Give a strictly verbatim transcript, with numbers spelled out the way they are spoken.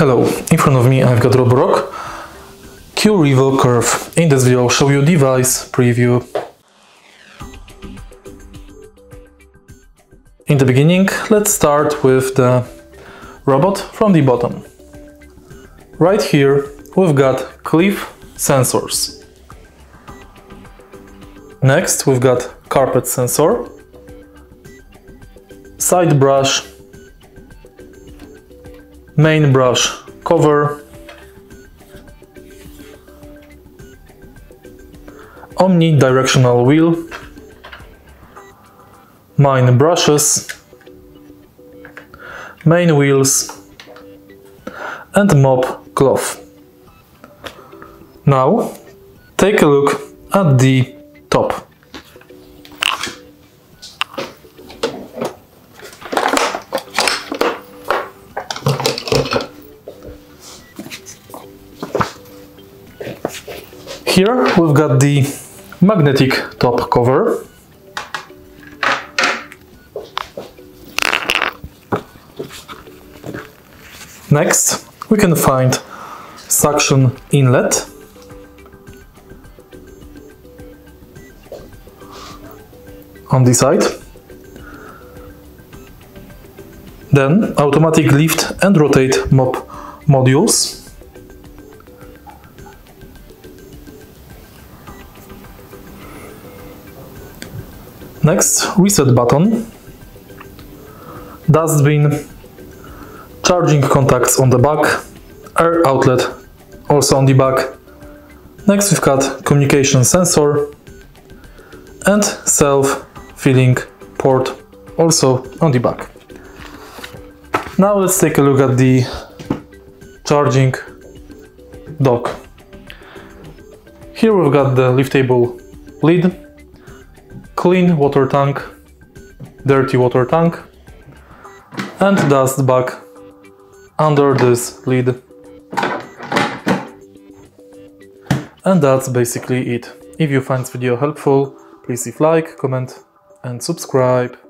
Hello, in front of me I've got Roborock Qrevo Curv. In this video I'll show you device preview. In the beginning, let's start with the robot from the bottom. Right here we've got cliff sensors. Next we've got carpet sensor, side brush, main brush cover, omnidirectional wheel, main brushes, main wheels and mop cloth. Now take a look at the top. Here we've got the magnetic top cover, next we can find suction inlet, on the side, then automatic lift and rotate mop modules, next reset button, dustbin, charging contacts on the back, air outlet also on the back. Next we've got communication sensor and self-filling port also on the back. Now let's take a look at the charging dock. Here we've got the liftable lid, clean water tank, dirty water tank and dust bag under this lid. And that's basically it. If you find this video helpful, please leave like, comment and subscribe.